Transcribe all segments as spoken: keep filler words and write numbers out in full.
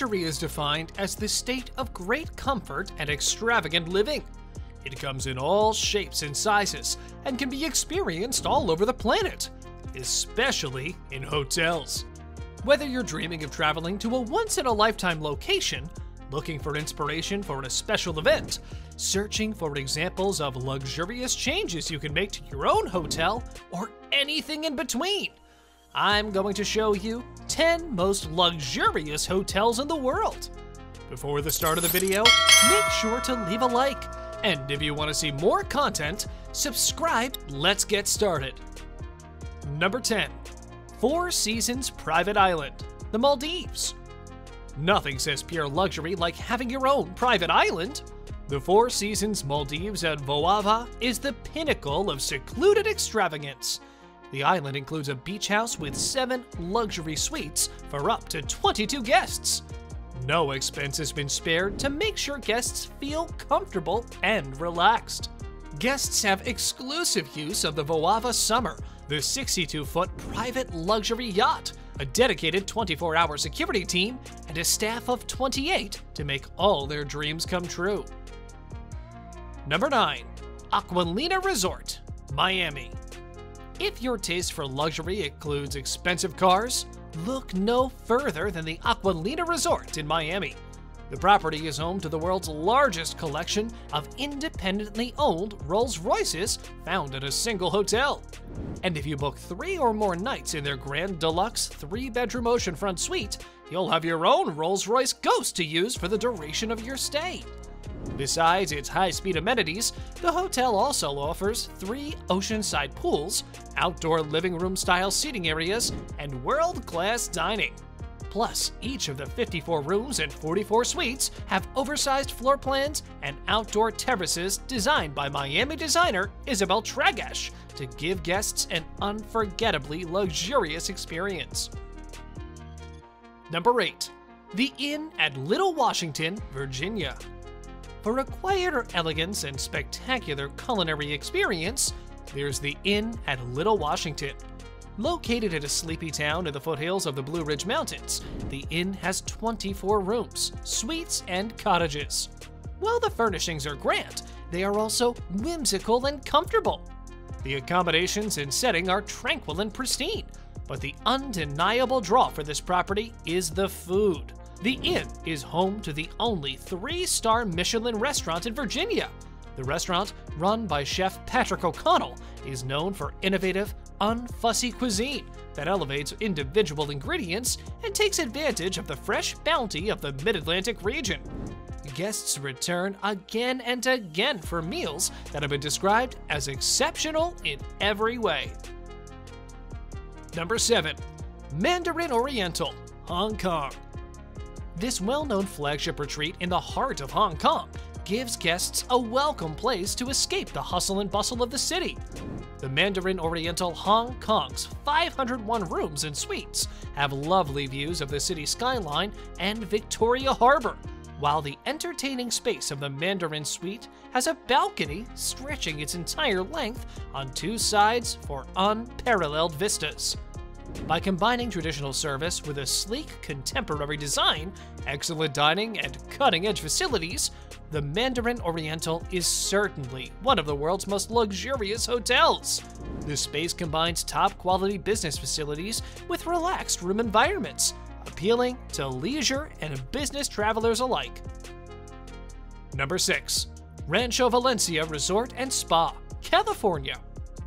luxury is defined as the state of great comfort and extravagant living. It comes in all shapes and sizes and can be experienced all over the planet, especially in hotels. Whether you're dreaming of traveling to a once-in-a-lifetime location, looking for inspiration for a special event, searching for examples of luxurious changes you can make to your own hotel, or anything in between, I'm going to show you ten most luxurious hotels in the world. Before the start of the video, make sure to leave a like. And if you want to see more content, subscribe. Let's get started. Number ten. Four Seasons Private Island, the Maldives. Nothing says pure luxury like having your own private island. The Four Seasons Maldives at Voava is the pinnacle of secluded extravagance. The island includes a beach house with seven luxury suites for up to twenty-two guests. No expense has been spared to make sure guests feel comfortable and relaxed. Guests have exclusive use of the Voava Summer, the sixty-two foot private luxury yacht, a dedicated twenty-four hour security team, and a staff of twenty-eight to make all their dreams come true. Number nine. Aqualina Resort, Miami. If your taste for luxury includes expensive cars, look no further than the Aqualina Resort in Miami. The property is home to the world's largest collection of independently owned Rolls-Royces found at a single hotel. And if you book three or more nights in their grand deluxe three-bedroom oceanfront suite, you'll have your own Rolls-Royce Ghost to use for the duration of your stay. Besides its high-speed amenities, the hotel also offers three oceanside pools, outdoor living room-style seating areas, and world-class dining. Plus, each of the fifty-four rooms and forty-four suites have oversized floor plans and outdoor terraces designed by Miami designer Isabel Tragesh to give guests an unforgettably luxurious experience. Number eight. The Inn at Little Washington, Virginia. For a quieter elegance and spectacular culinary experience, there's the Inn at Little Washington. Located in a sleepy town in the foothills of the Blue Ridge Mountains, the Inn has twenty-four rooms, suites, and cottages. While the furnishings are grand, they are also whimsical and comfortable. The accommodations and setting are tranquil and pristine, but the undeniable draw for this property is the food. The Inn is home to the only three-star Michelin restaurant in Virginia. The restaurant, run by Chef Patrick O'Connell, is known for innovative, unfussy cuisine that elevates individual ingredients and takes advantage of the fresh bounty of the Mid-Atlantic region. Guests return again and again for meals that have been described as exceptional in every way. Number seven. Mandarin Oriental, Hong Kong. This well-known flagship retreat in the heart of Hong Kong gives guests a welcome place to escape the hustle and bustle of the city. The Mandarin Oriental Hong Kong's five hundred one rooms and suites have lovely views of the city skyline and Victoria Harbour, while the entertaining space of the Mandarin Suite has a balcony stretching its entire length on two sides for unparalleled vistas. By combining traditional service with a sleek, contemporary design, excellent dining, and cutting-edge facilities, the Mandarin Oriental is certainly one of the world's most luxurious hotels. This space combines top-quality business facilities with relaxed room environments, appealing to leisure and business travelers alike. Number six. Rancho Valencia Resort and Spa, California.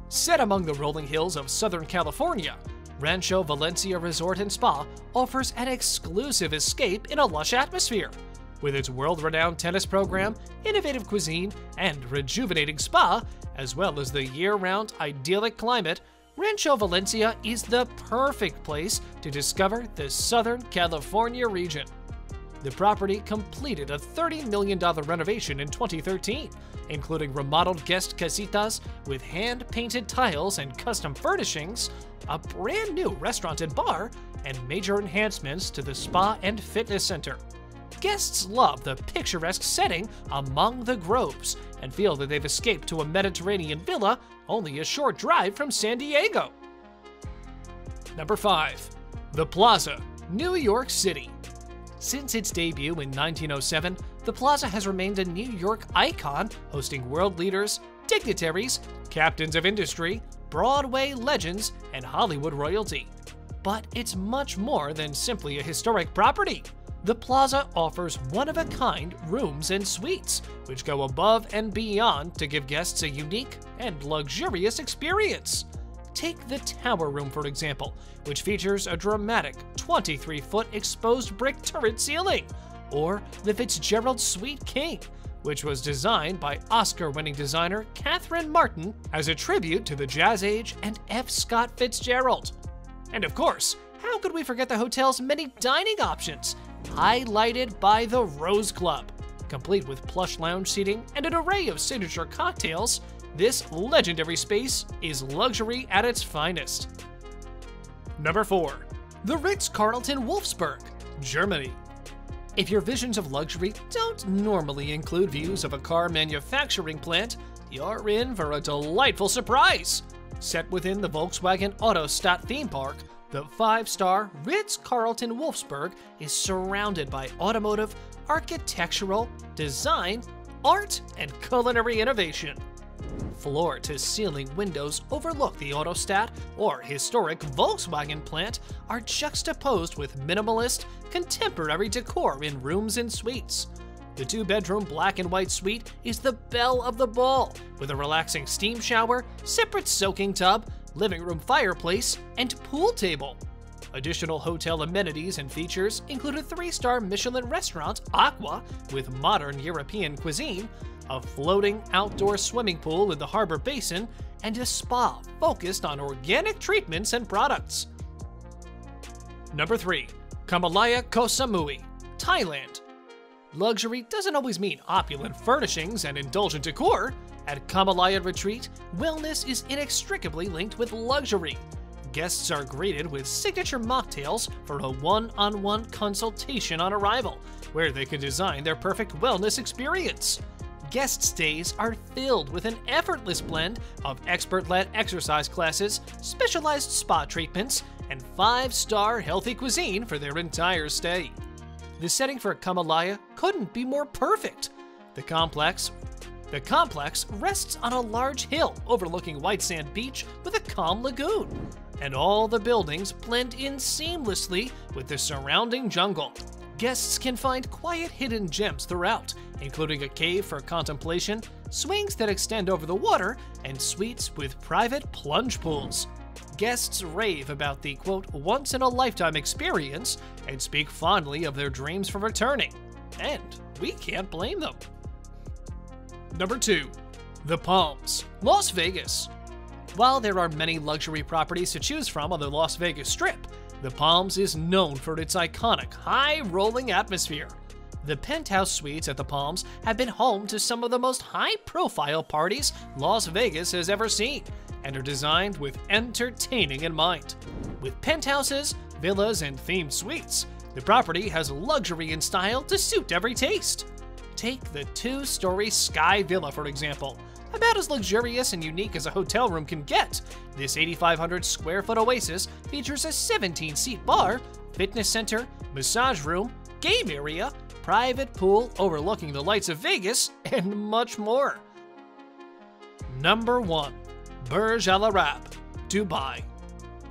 Set among the rolling hills of Southern California, Rancho Valencia Resort and Spa offers an exclusive escape in a lush atmosphere. With its world-renowned tennis program, innovative cuisine, and rejuvenating spa, as well as the year-round idyllic climate, Rancho Valencia is the perfect place to discover the Southern California region. The property completed a thirty million dollar renovation in twenty thirteen, including remodeled guest casitas with hand-painted tiles and custom furnishings, a brand new restaurant and bar, and major enhancements to the spa and fitness center. Guests love the picturesque setting among the groves and feel that they've escaped to a Mediterranean villa only a short drive from San Diego. Number five. The Plaza, New York City. Since its debut in nineteen oh seven, the Plaza has remained a New York icon, hosting world leaders, dignitaries, captains of industry, Broadway legends, and Hollywood royalty. But it's much more than simply a historic property. The Plaza offers one-of-a-kind rooms and suites, which go above and beyond to give guests a unique and luxurious experience. Take the Tower Room, for example, which features a dramatic twenty-three foot exposed brick turret ceiling, or the Fitzgerald Suite King, which was designed by Oscar-winning designer Catherine Martin as a tribute to the Jazz Age and F. Scott Fitzgerald. And of course, how could we forget the hotel's many dining options, highlighted by the Rose Club. Complete with plush lounge seating and an array of signature cocktails, this legendary space is luxury at its finest. Number four, the Ritz-Carlton Wolfsburg, Germany. If your visions of luxury don't normally include views of a car manufacturing plant, you're in for a delightful surprise. Set within the Volkswagen Autostadt theme park, the five-star Ritz-Carlton Wolfsburg is surrounded by automotive, architectural, design, art, and culinary innovation. Floor-to-ceiling windows overlook the Autostadt or historic Volkswagen plant are juxtaposed with minimalist, contemporary decor in rooms and suites. The two-bedroom black and white suite is the belle of the ball, with a relaxing steam shower, separate soaking tub, living room fireplace, and pool table. Additional hotel amenities and features include a three-star Michelin restaurant, Aqua, with modern European cuisine, a floating outdoor swimming pool in the harbor basin, and a spa focused on organic treatments and products. Number three, Kamalaya, Koh Samui, Thailand. Luxury doesn't always mean opulent furnishings and indulgent decor. At Kamalaya Retreat, wellness is inextricably linked with luxury. Guests are greeted with signature mocktails for a one-on-one consultation on arrival, where they can design their perfect wellness experience. Guest stays are filled with an effortless blend of expert-led exercise classes, specialized spa treatments, and five-star healthy cuisine for their entire stay. The setting for Kamalaya couldn't be more perfect. The complex The complex rests on a large hill overlooking white sand beach with a calm lagoon, and all the buildings blend in seamlessly with the surrounding jungle. Guests can find quiet hidden gems throughout, including a cave for contemplation, swings that extend over the water, and suites with private plunge pools. Guests rave about the, quote, once-in-a-lifetime experience and speak fondly of their dreams for returning. And we can't blame them. Number two, the Palms, Las Vegas. While there are many luxury properties to choose from on the Las Vegas Strip, the Palms is known for its iconic, high-rolling atmosphere. The penthouse suites at the Palms have been home to some of the most high-profile parties Las Vegas has ever seen, and are designed with entertaining in mind. With penthouses, villas, and themed suites, the property has luxury and style to suit every taste. Take the two-story Sky Villa, for example. About as luxurious and unique as a hotel room can get, this eighty-five hundred square foot oasis features a seventeen seat bar, fitness center, massage room, game area, private pool overlooking the lights of Vegas, and much more. Number one, Burj Al Arab, Dubai.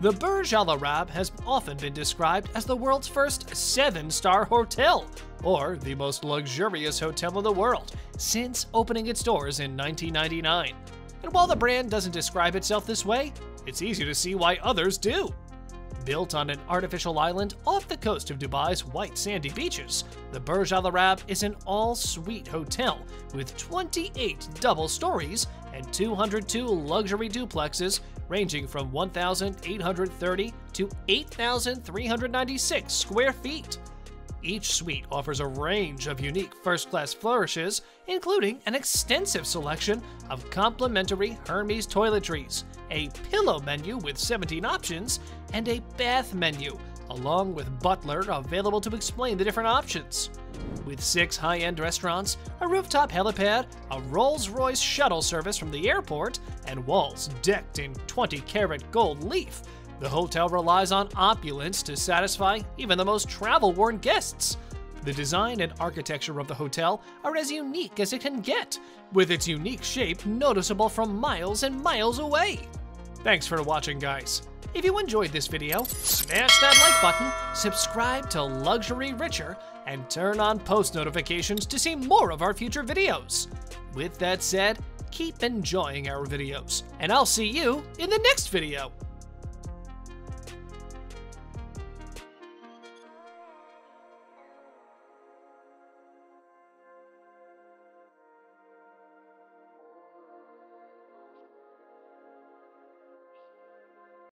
The Burj Al Arab has often been described as the world's first seven-star hotel, or the most luxurious hotel in the world, since opening its doors in nineteen ninety-nine. And while the brand doesn't describe itself this way, it's easy to see why others do. Built on an artificial island off the coast of Dubai's white sandy beaches, the Burj Al Arab is an all-suite hotel with twenty-eight double stories and two hundred two luxury duplexes ranging from one thousand eight hundred thirty to eight thousand three hundred ninety-six square feet. Each suite offers a range of unique first-class flourishes, including an extensive selection of complimentary Hermes toiletries, a pillow menu with seventeen options, and a bath menu, along with butler available to explain the different options. With six high-end restaurants, a rooftop helipad, a Rolls-Royce shuttle service from the airport, and walls decked in twenty karat gold leaf, the hotel relies on opulence to satisfy even the most travel-worn guests. The design and architecture of the hotel are as unique as it can get, with its unique shape noticeable from miles and miles away. Thanks for watching, guys. If you enjoyed this video, smash that like button, subscribe to Luxury Richer, and turn on post notifications to see more of our future videos. With that said, keep enjoying our videos, and I'll see you in the next video.